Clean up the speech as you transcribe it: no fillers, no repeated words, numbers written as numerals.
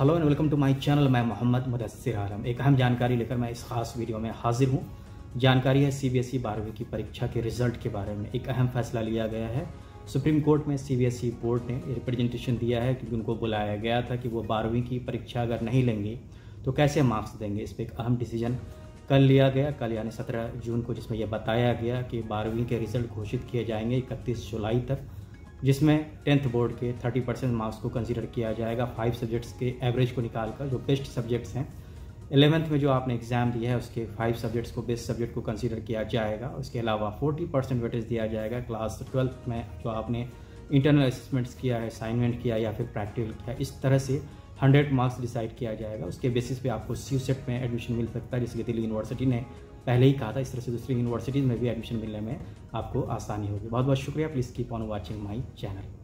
Hello and welcome to my channel. मैं मोहम्मद मुदस्सिर आलम एक अहम जानकारी लेकर मैं इस खास वीडियो में हाजिर हूँ। जानकारी है सीबीएसई 12वीं की परीक्षा के रिजल्ट के बारे में एक अहम फैसला लिया गया है। सुप्रीम कोर्ट में सीबीएसई बोर्ड ने रिप्रेजेंटेशन दिया है क्योंकि उनको बुलाया गया था कि वो 12वीं की परीक्षा अगर नहीं लेंगे तो कैसे मार्क्स देंगे। इस पर एक अहम डिसीजन कल लिया गया, कल यानी 17 जून को, जिसमें यह बताया गया कि 12वीं के रिजल्ट घोषित किए जाएंगे 31 जुलाई तक, जिसमें 10th बोर्ड के 30% मार्क्स को कंसीडर किया जाएगा 5 सब्जेक्ट्स के एवरेज को निकालकर, जो बेस्ट सब्जेक्ट्स हैं। 11th में जो आपने एग्ज़ाम दिया है उसके 5 सब्जेक्ट्स को बेस्ट सब्जेक्ट को कंसीडर किया जाएगा। उसके अलावा 40% वेटेज दिया जाएगा क्लास 12th में जो आपने इंटरनल असेसमेंट्स किया है, असाइनमेंट किया या फिर प्रैक्टिकल किया। इस तरह से 100 मार्क्स डिसाइड किया जाएगा। उसके बेसिस पे आपको CUET में एडमिशन मिल सकता है, जिसके दिल्ली यूनिवर्सिटी ने पहले ही कहा था। इस तरह से दूसरी यूनिवर्सिटीज़ में भी एडमिशन मिलने में आपको आसानी होगी। बहुत बहुत शुक्रिया। Please keep on watching my channel.